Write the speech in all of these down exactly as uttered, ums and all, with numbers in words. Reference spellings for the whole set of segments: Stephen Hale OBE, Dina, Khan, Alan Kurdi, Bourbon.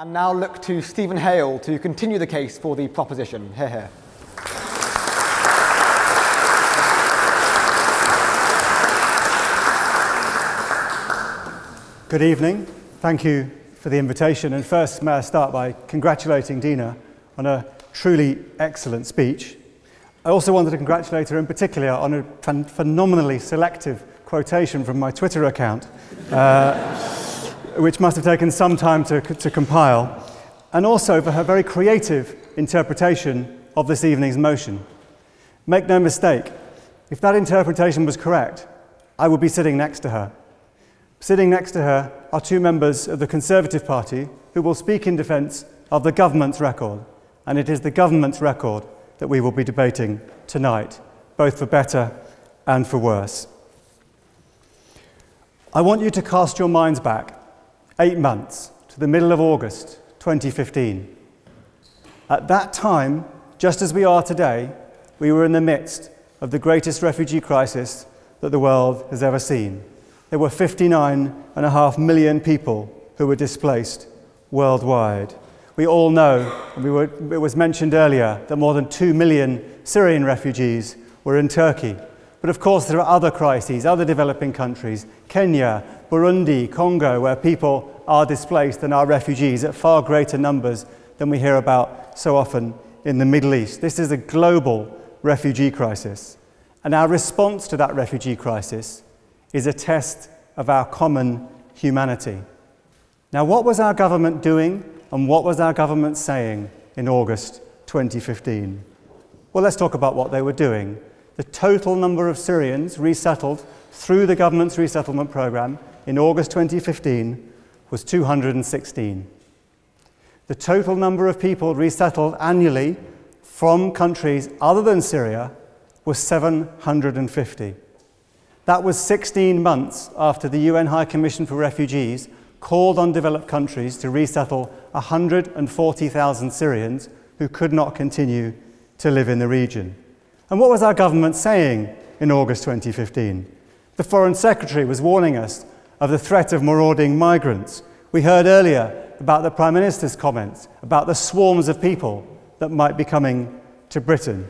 And now look to Stephen Hale to continue the case for the proposition. Hear, hear. Good evening. Thank you for the invitation. And first, may I start by congratulating Dina on a truly excellent speech. I also wanted to congratulate her in particular on a phenomenally selective quotation from my Twitter account, uh, which must have taken some time to, to compile, and also for her very creative interpretation of this evening's motion. Make no mistake, if that interpretation was correct, I would be sitting next to her. Sitting next to her are two members of the Conservative Party who will speak in defence of the government's record, and it is the government's record that we will be debating tonight, both for better and for worse. I want you to cast your minds back eight months to the middle of August twenty fifteen. At that time, just as we are today, we were in the midst of the greatest refugee crisis that the world has ever seen. There were fifty-nine and a half million people who were displaced worldwide. We all know, and we were, it was mentioned earlier, that more than two million Syrian refugees were in Turkey. But of course there are other crises, other developing countries, Kenya, Burundi, Congo, where people are displaced and are refugees at far greater numbers than we hear about so often in the Middle East. This is a global refugee crisis. And our response to that refugee crisis is a test of our common humanity. Now, what was our government doing and what was our government saying in August twenty fifteen? Well, let's talk about what they were doing. The total number of Syrians resettled through the government's resettlement programme in August twenty fifteen was two hundred sixteen. The total number of people resettled annually from countries other than Syria was seven hundred fifty. That was sixteen months after the U N High Commission for Refugees called on developed countries to resettle one hundred forty thousand Syrians who could not continue to live in the region. And what was our government saying in August twenty fifteen? The Foreign Secretary was warning us of the threat of marauding migrants. We heard earlier about the Prime Minister's comments about the swarms of people that might be coming to Britain.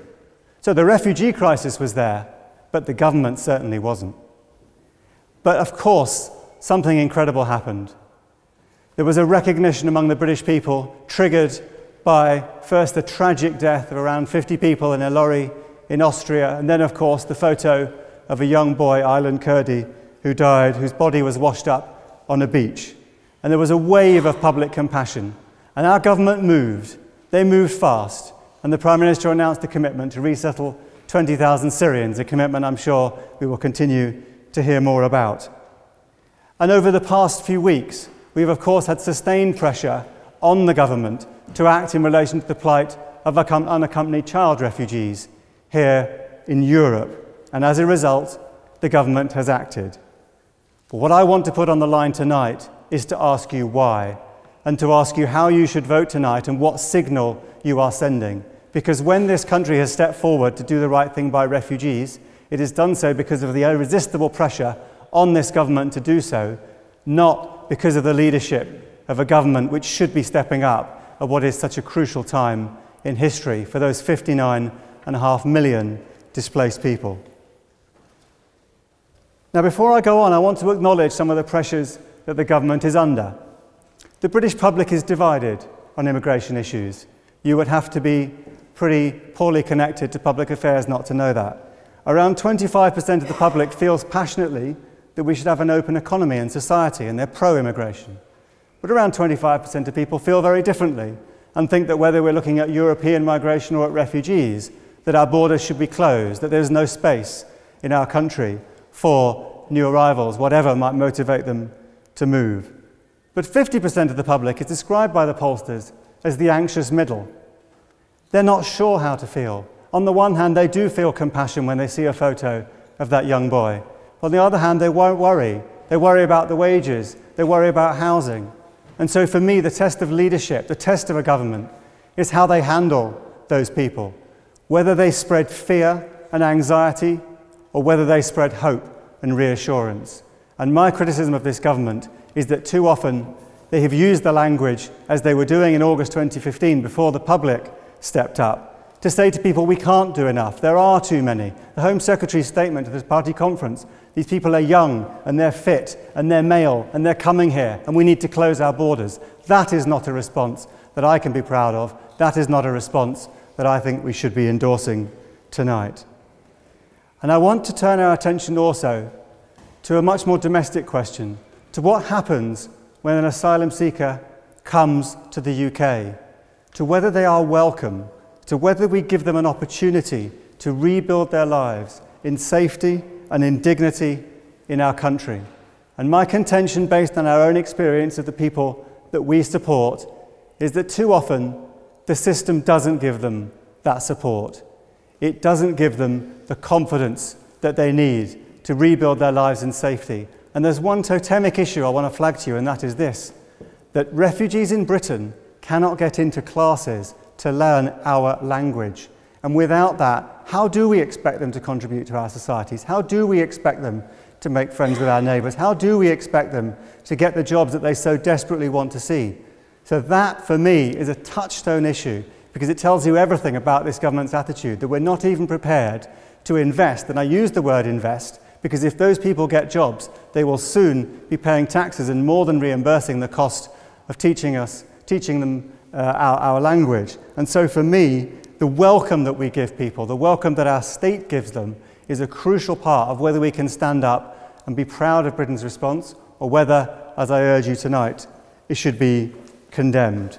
So the refugee crisis was there, but the government certainly wasn't. But of course, something incredible happened. There was a recognition among the British people, triggered by first the tragic death of around fifty people in a lorry in Austria, and then, of course, the photo of a young boy, Alan Kurdi, who died, whose body was washed up on a beach. And there was a wave of public compassion. And our government moved. They moved fast. And the Prime Minister announced a commitment to resettle twenty thousand Syrians, a commitment I'm sure we will continue to hear more about. And over the past few weeks, we've, of course, had sustained pressure on the government to act in relation to the plight of unaccompanied child refugees here in Europe, and as a result, the government has acted. But what I want to put on the line tonight is to ask you why, and to ask you how you should vote tonight and what signal you are sending. Because when this country has stepped forward to do the right thing by refugees, it has done so because of the irresistible pressure on this government to do so, not because of the leadership of a government which should be stepping up at what is such a crucial time in history for those fifty-nine and a half million displaced people. Now, before I go on, I want to acknowledge some of the pressures that the government is under. The British public is divided on immigration issues. You would have to be pretty poorly connected to public affairs not to know that. Around twenty-five percent of the public feels passionately that we should have an open economy and society, and they're pro-immigration. But around twenty-five percent of people feel very differently and think that whether we're looking at European migration or at refugees, that our borders should be closed, that there's no space in our country for new arrivals, whatever might motivate them to move. But fifty percent of the public is described by the pollsters as the anxious middle. They're not sure how to feel. On the one hand, they do feel compassion when they see a photo of that young boy. On the other hand, they won't worry. They worry about the wages. They worry about housing. And so for me, the test of leadership, the test of a government, is how they handle those people. Whether they spread fear and anxiety, or whether they spread hope and reassurance. And my criticism of this government is that too often They have used the language, as they were doing in August twenty fifteen, before the public stepped up, to say to people, we can't do enough, there are too many. The Home Secretary's statement at this party conference, these people are young, and they're fit, and they're male, and they're coming here, and we need to close our borders. That is not a response that I can be proud of. That is not a response that I think we should be endorsing tonight. And I want to turn our attention also to a much more domestic question, to what happens when an asylum seeker comes to the U K, to whether they are welcome, to whether we give them an opportunity to rebuild their lives in safety and in dignity in our country. And my contention, based on our own experience of the people that we support, is that too often the system doesn't give them that support. It doesn't give them the confidence that they need to rebuild their lives in safety. And there's one totemic issue I want to flag to you, and that is this, that refugees in Britain cannot get into classes to learn our language. And without that, how do we expect them to contribute to our societies? How do we expect them to make friends with our neighbours? How do we expect them to get the jobs that they so desperately want to see? So that, for me, is a touchstone issue, because it tells you everything about this government's attitude, that we're not even prepared to invest. And I use the word invest, because if those people get jobs, they will soon be paying taxes and more than reimbursing the cost of teaching us, teaching them uh, our, our language. And so for me, the welcome that we give people, the welcome that our state gives them, is a crucial part of whether we can stand up and be proud of Britain's response, or whether, as I urge you tonight, it should be condemned.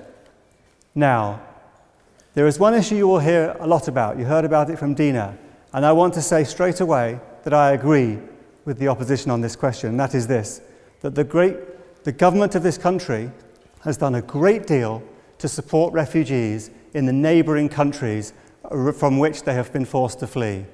Now, there is one issue you will hear a lot about. You heard about it from Dina, and I want to say straight away that I agree with the opposition on this question, and that is this, that the, great, the government of this country has done a great deal to support refugees in the neighbouring countries from which they have been forced to flee.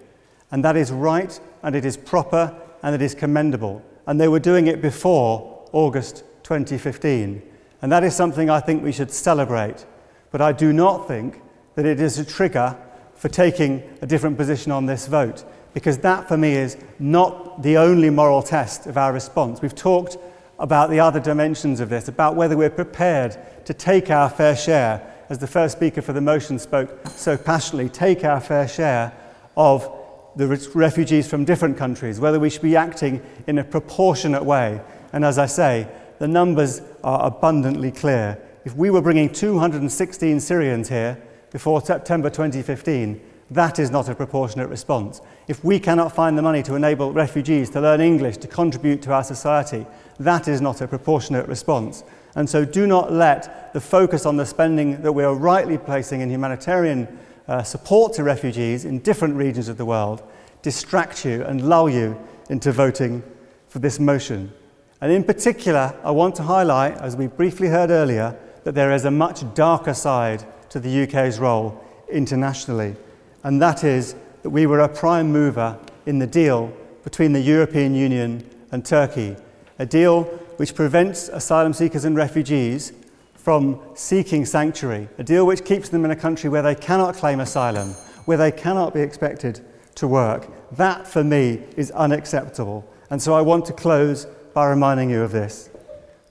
And that is right, and it is proper, and it is commendable. And they were doing it before August twenty fifteen. And that is something I think we should celebrate. But I do not think that it is a trigger for taking a different position on this vote, because that, for me, is not the only moral test of our response. We've talked about the other dimensions of this, about whether we're prepared to take our fair share, as the first speaker for the motion spoke so passionately, take our fair share of the refugees from different countries, whether we should be acting in a proportionate way. And as I say, the numbers are abundantly clear. If we were bringing two hundred sixteen Syrians here before September twenty fifteen, that is not a proportionate response. If we cannot find the money to enable refugees to learn English, to contribute to our society, that is not a proportionate response. And so do not let the focus on the spending that we are rightly placing in humanitarian uh, support to refugees in different regions of the world distract you and lull you into voting for this motion. And in particular, I want to highlight, as we briefly heard earlier, that there is a much darker side to the U K's role internationally. And that is that we were a prime mover in the deal between the European Union and Turkey, a deal which prevents asylum seekers and refugees from seeking sanctuary, a deal which keeps them in a country where they cannot claim asylum, where they cannot be expected to work. That, for me, is unacceptable. And so I want to close by reminding you of this,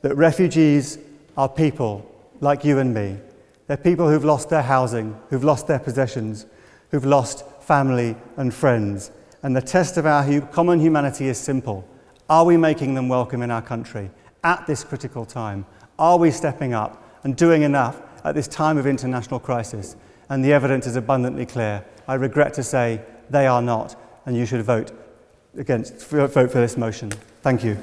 that refugees are people like you and me. They're people who've lost their housing, who've lost their possessions, who've lost family and friends. And the test of our hu- common humanity is simple. Are we making them welcome in our country at this critical time? Are we stepping up and doing enough at this time of international crisis? And the evidence is abundantly clear. I regret to say they are not, and you should vote against, vote for this motion. Thank you.